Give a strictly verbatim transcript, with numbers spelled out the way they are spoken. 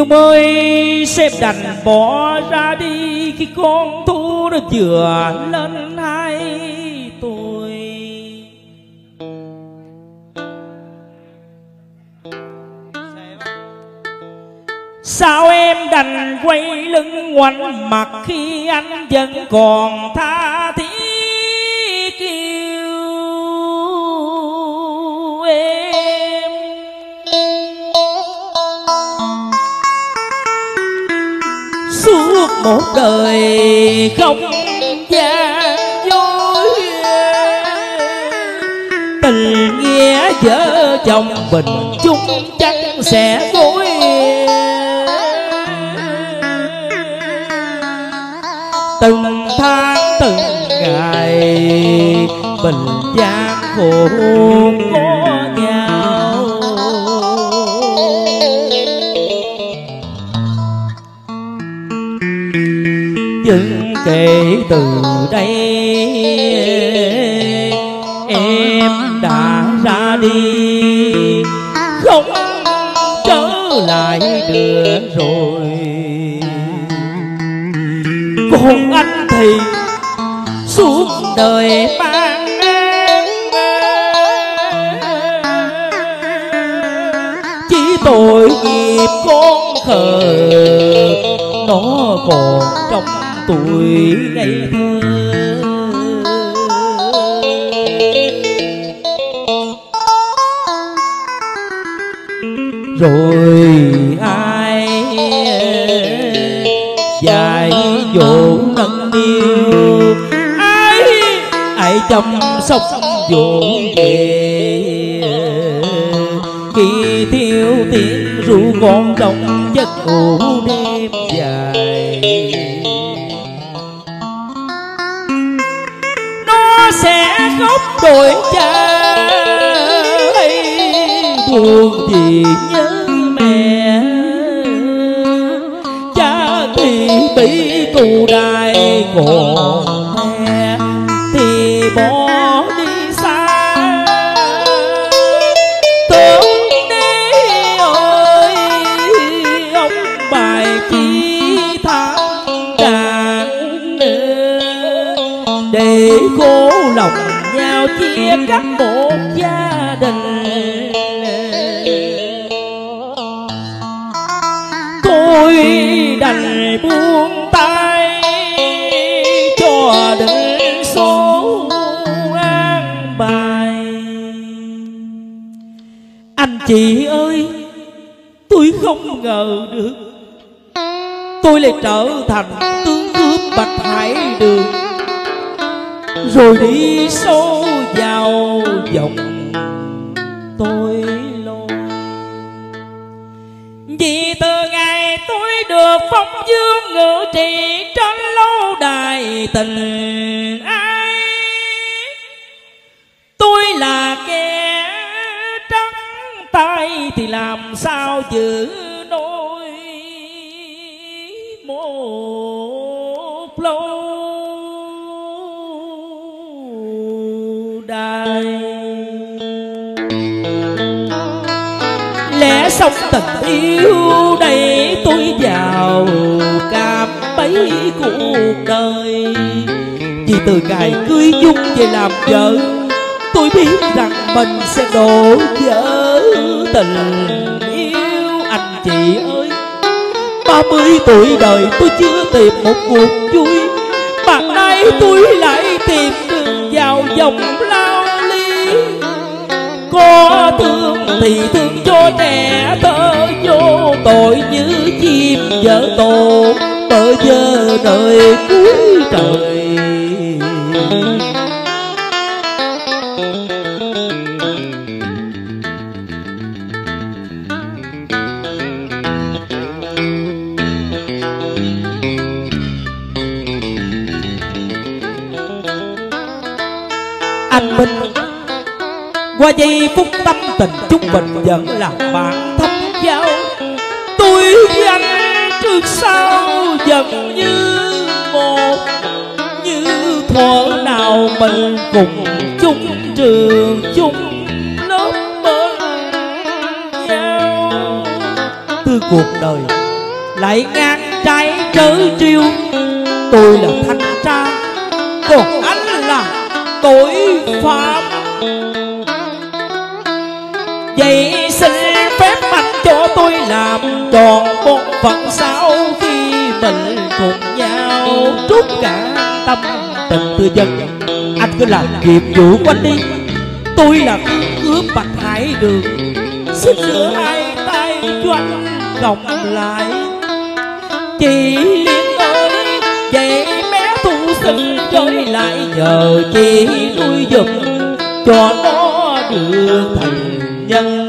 nhưng mới xếp đành bỏ ra đi khi con thú nó vừa lên hai tuổi. Sao em đành quay lưng ngoảnh mặt khi anh vẫn còn tha thiết kêu em? Suốt một đời không gian dối, tình nghĩa vợ chồng bình chung chắc sẽ gối. Từng tháng từng ngày bình gian khổ có nhau, nhưng kể từ đây em đã ra đi không trở lại được rồi. Còn anh thì suốt đời mang chỉ tội nghiệp con khờ, nó còn trong tuổi ngây thơ. Rồi ai dài dỗ nâng niu, ai ai chăm sóc dỗ về khi thiếu tiếng ru con trong giấc ngủ đêm dài. Nó sẽ khóc đổi trái buồn vì nhớ mẹ, cha thì bị tù đài còn mẹ thì bỏ đi xa. Tướng đi ơi ông bài chi thắng đàn, để cố lòng nhau chia cắt một gia đình. Tôi đành buông tay cho định số an bài. Anh chị ơi, tôi không ngờ được tôi lại trở thành tướng cướp Bạch Hải Đường, rồi đi sâu vào vòng tôi lôi. Vì từ ngày tôi được phong dương ngự trị trên lâu đài tình ái, tôi là kẻ trắng tay thì làm sao giữ nỗi một lâu đài. Lẽ sống tình yêu đây tôi vào cạm bẫy cuộc đời, vì từ ngày cưới Dung về làm vợ tôi biết rằng mình sẽ đổ vỡ tình yêu. Anh chị ơi, ba mươi tuổi đời tôi chưa tìm một cuộc vui, mà nay tôi lại tìm đường vào vòng lao lý. Có thương thì thương cho trẻ thơ vô tội như chim vỡ tổ ở giờ đời cuối trời. Anh Minh qua giây phút tâm tình chúng mình vẫn là bạn thâm giao, tôi với anh trước sau vẫn như một, như thuở nào mình cùng chung trường chung lớp bên nhau. Từ cuộc đời lại ngang trái trớ trêu. Tôi là thanh tra, còn anh là tội phạm. Vậy xin phép anh cho tôi làm tròn một phần sau khi mình cùng nhau trút cả tâm tình tư dân. Anh cứ làm nhiệm vụ của anh đi. Tôi là tướng cướp Bạch Hải Đường, xin rửa hai tay cho anh gồng lại. Chị Liên ơi, vậy bé Thu xin chơi lại nhờ chị nuôi giùm cho nó được thành nhân.